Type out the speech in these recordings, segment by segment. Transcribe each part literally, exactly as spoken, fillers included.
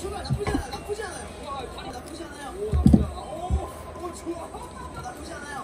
출발 나쁘지 않아요. 나쁘지 않아요. 와, 다리 나쁘지 않아요. 오, 나쁘지 않아. 오, 오, 좋아. 나쁘지 않아요.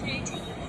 Three, two, one.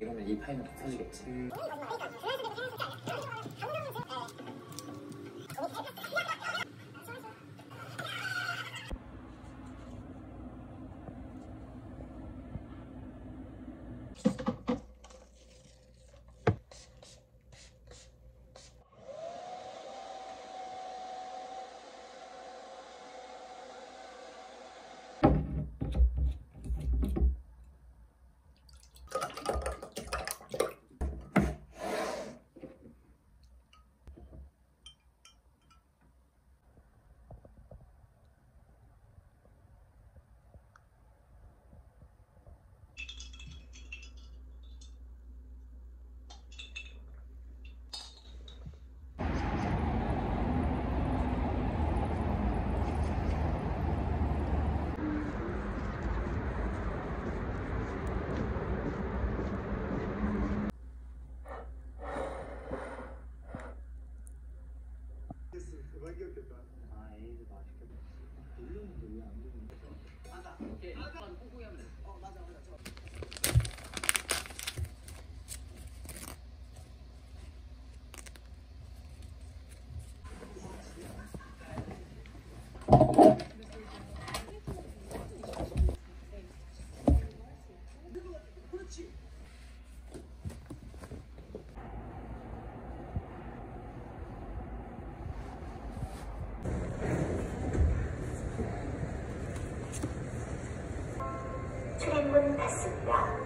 이러면 이 파이는 터지겠지. 음. 일 분 됐습니다.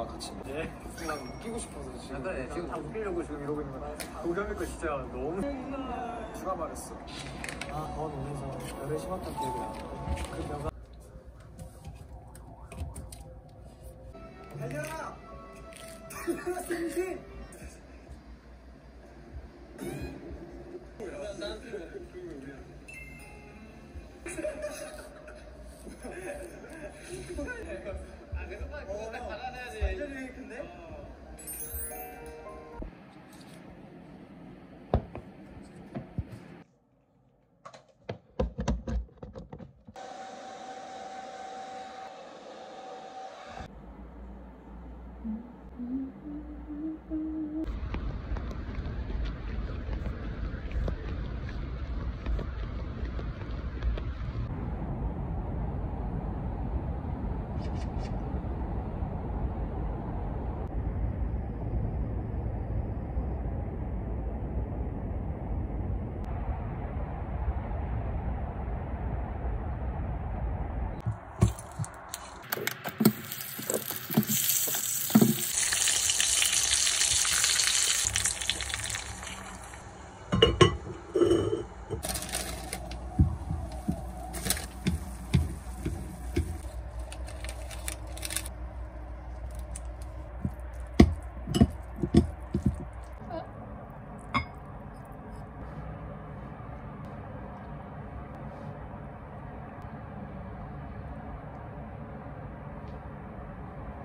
막 같이. 예? 나 웃기고 싶어서 지금. 네, 지금 다 웃기려고 지금 이러고 있는 거야. 우겸이 거 진짜 너무. 누가 말했어? 아, 더 논해서 열에 심었던 기억이야. 그 명가. 달려라! 달려라, 승진! 나, 나한테 그게 왜야? 아, 그 손가락 그거 딱 박아내야지. 완전히 근데? 어.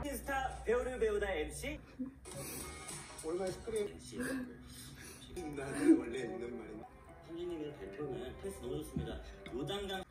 스타 배우는 배우다 엠씨 월말 스크린 엠씨 나는 원래 있는 말인데 현진님의 발표는 패스 너무 좋습니다. 요단강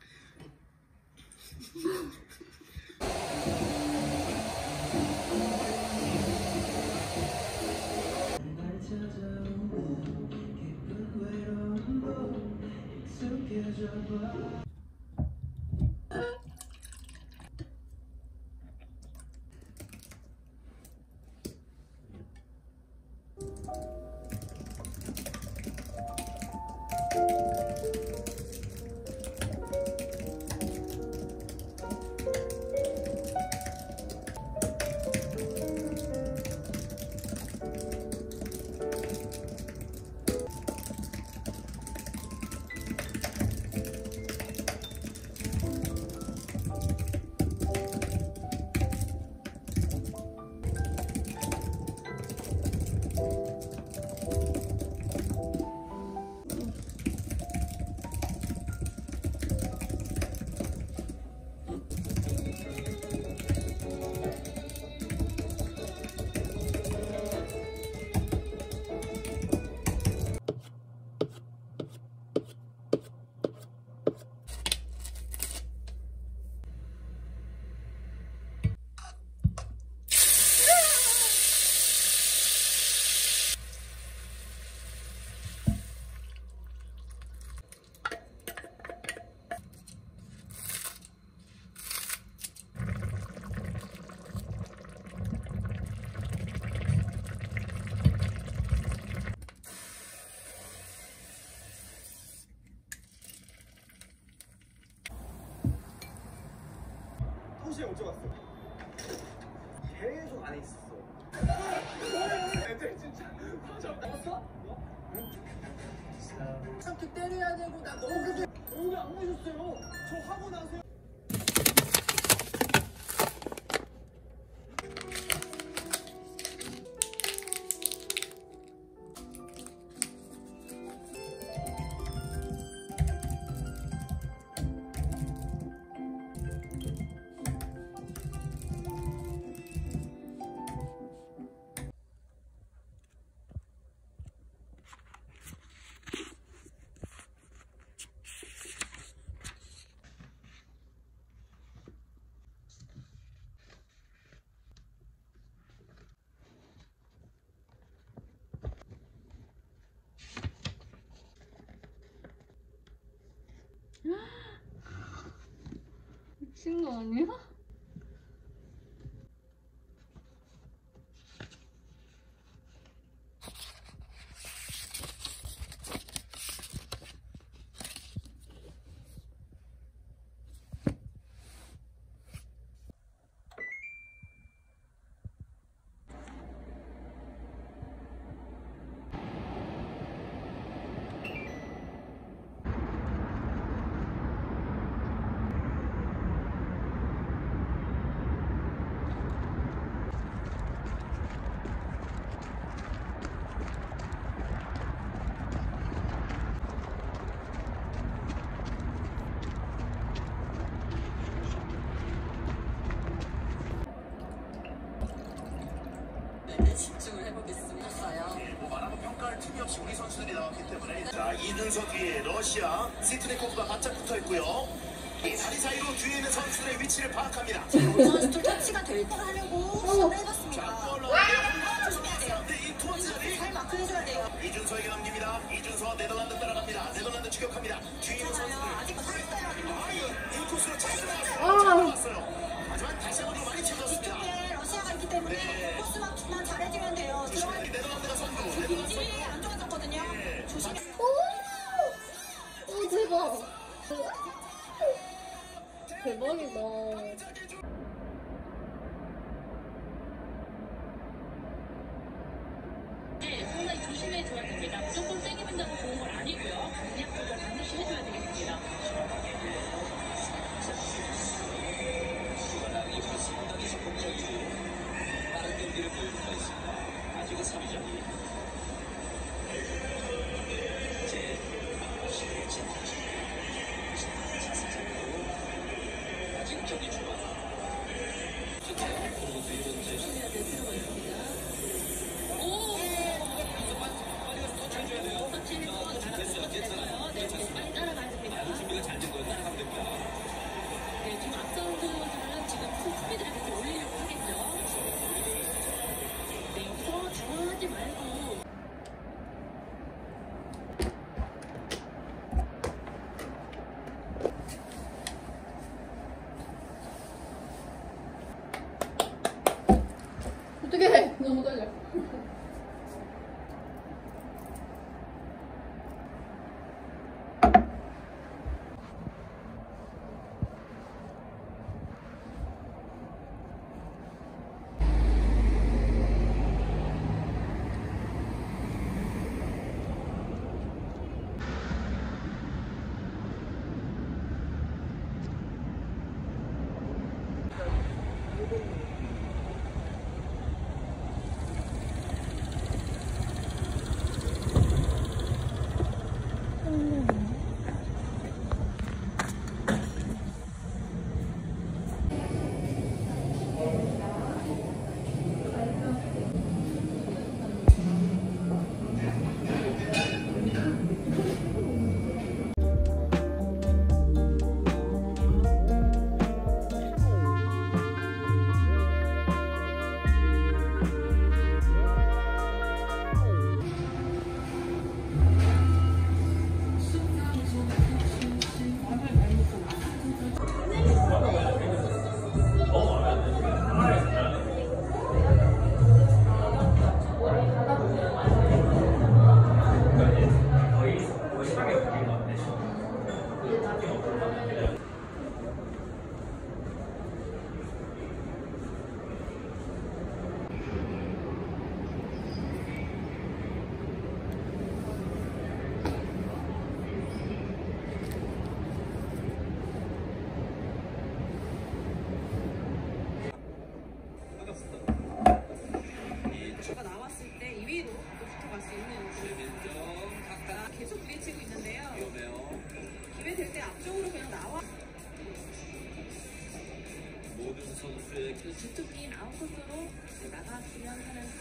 못 잡았어. 계속 안에 있었어. 애들 진짜 다 잡았어? 이렇게 때려야 되고 나 너무 그렇게 오래 안 보셨어요. 저 하고 나서. 미친 거 아니야? 부분에게 집중을 해보겠습니다. 뭐 말하고 평가할 틈이 없이 우리 선수들이 나왔기 때문에, 자 이준석 뒤에 러시아 시트네코프가 바짝 붙어있고요. 이 다리 사이로 뒤에 있는 선수들의 위치를 파악합니다. 선수들 터치가 될 걸 하려고 해봤습니다. 조심해야 돼요. 이 투어 자리 잘 마크해줘야 돼요. 이준석에게 넘깁니다. 이준석 네덜란드 따라갑니다. 네덜란드 추격합니다. 뒤에 있는 선수들 아직 더 있어요. 인코스로 잘잡았어요. 하지만 다시 한번 많이 채워졌습니다. 뒤쪽에 러시아가 있기 때문에 네. 코스만 잘해주면 돼요. 들어가는 네덜란드가 선두. 이질이 안 좋아졌거든요. 네. 조심해. 오! 오 대박. 대박이다. 네, 상당히 조심해줘야 됩니다. 조금 세게 만다고 좋은 건 아니고요. 강약 조절 반드시 해줘야 되겠습니다. 어떡해! 너무 떨려. 모든 선수의 기특이 아웃코스로 나가시면 하는